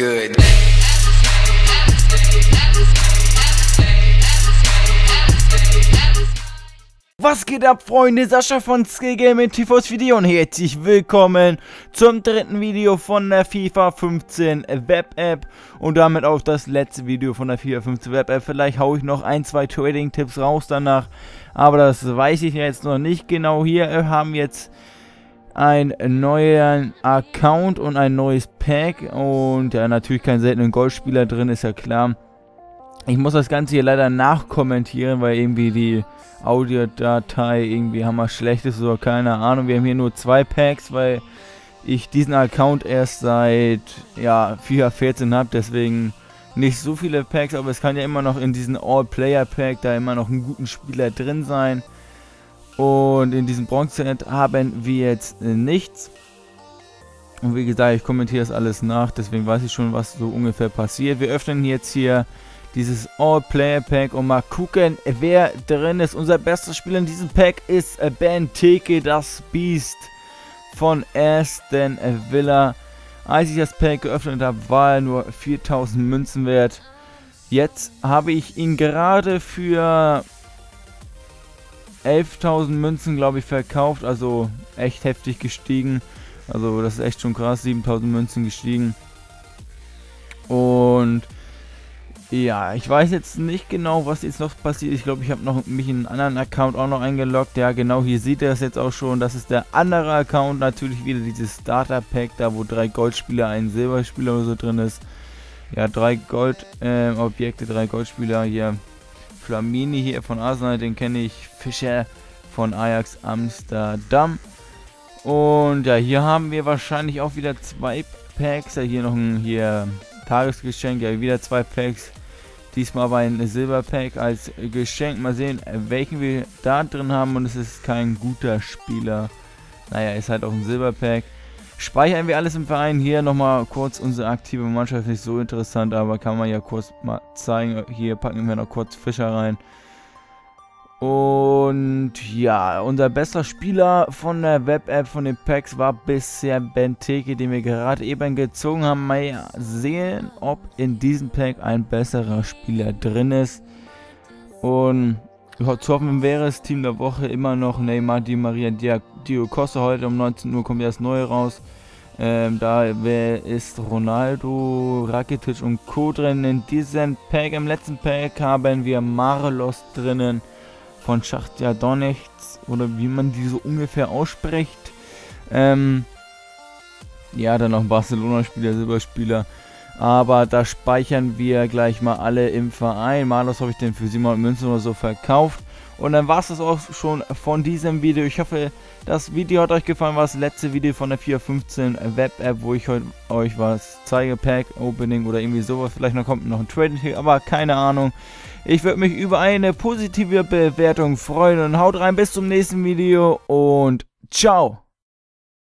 good. Was geht ab, Freunde? Sascha von Skillgaming TVs Video und herzlich willkommen zum dritten Video von der FIFA 15 Web App und damit auch das letzte Video von der FIFA 15 Web App. Vielleicht haue ich noch ein, zwei Trading-Tipps raus danach, aber das weiß ich jetzt noch nicht genau. Hier haben wir jetzt einen neuen Account und ein neues Pack und ja, natürlich kein seltenen Goldspieler drin, ist ja klar. Ich muss das Ganze hier leider nachkommentieren, weil irgendwie die Audiodatei irgendwie hammerschlecht ist oder keine Ahnung. Wir haben hier nur zwei Packs, weil ich diesen Account erst seit ja, FIFA 14 habe, deswegen nicht so viele Packs, aber es kann ja immer noch in diesen All-Player-Pack da immer noch einen guten Spieler drin sein. Und in diesem Bronze-Set haben wir jetzt nichts. Und wie gesagt, ich kommentiere das alles nach, deswegen weiß ich schon, was so ungefähr passiert. Wir öffnen jetzt hier dieses All-Player-Pack und mal gucken, wer drin ist. Unser bester Spieler in diesem Pack ist Benteke, das Biest von Aston Villa. Als ich das Pack geöffnet habe, war er nur 4.000 Münzen wert. Jetzt habe ich ihn gerade für 11.000 Münzen, glaube ich, verkauft. Also echt heftig gestiegen. Also das ist echt schon krass, 7.000 Münzen gestiegen. Und ja, ich weiß jetzt nicht genau, was jetzt noch passiert. Ich glaube, ich habe noch mich in einen anderen Account auch noch eingeloggt. Ja, genau, hier seht ihr das jetzt auch schon. Das ist der andere Account. Natürlich wieder dieses Starter-Pack, da wo 3 Goldspieler, ein Silberspieler oder so drin ist. Ja, 3 Gold-Objekte, 3 Goldspieler hier. Flamini hier von Arsenal, den kenne ich. Fischer von Ajax Amsterdam. Und ja, hier haben wir wahrscheinlich auch wieder 2 Packs. Ja, hier noch ein hier Tagesgeschenk. Ja, wieder 2 Packs. Diesmal aber ein Silberpack als Geschenk. Mal sehen, welchen wir da drin haben. Und es ist kein guter Spieler. Naja, ist halt auch ein Silberpack. Speichern wir alles im Verein. Hier nochmal kurz unsere aktive Mannschaft. Nicht so interessant, aber kann man ja kurz mal zeigen. Hier packen wir noch kurz Fischer rein. Und ja, unser bester Spieler von der Web-App, von den Packs, war bisher Benteke, den wir gerade eben gezogen haben. Mal sehen, ob in diesem Pack ein besserer Spieler drin ist. Und zu hoffen wäre es, Team der Woche immer noch Neymar, Di Maria, Diak, heute um 19 Uhr kommt ja das Neue raus. Da ist Ronaldo, Rakitic und Co. drin. In diesem Pack, im letzten Pack, haben wir Marlos drinnen. Von Schacht ja doch nichts, oder wie man die so ungefähr ausspricht. Ja, dann noch Barcelona-Spieler, Silberspieler. Aber da speichern wir gleich mal alle im Verein. Marlos habe ich den für 700 Münzen oder so verkauft. Und dann war es das auch schon von diesem Video. Ich hoffe, das Video hat euch gefallen. War das letzte Video von der 4.15 Web App, wo ich heute euch was zeige. Pack, Opening oder irgendwie sowas. Vielleicht noch kommt noch ein Trading, aber keine Ahnung. Ich würde mich über eine positive Bewertung freuen und haut rein, bis zum nächsten Video und ciao!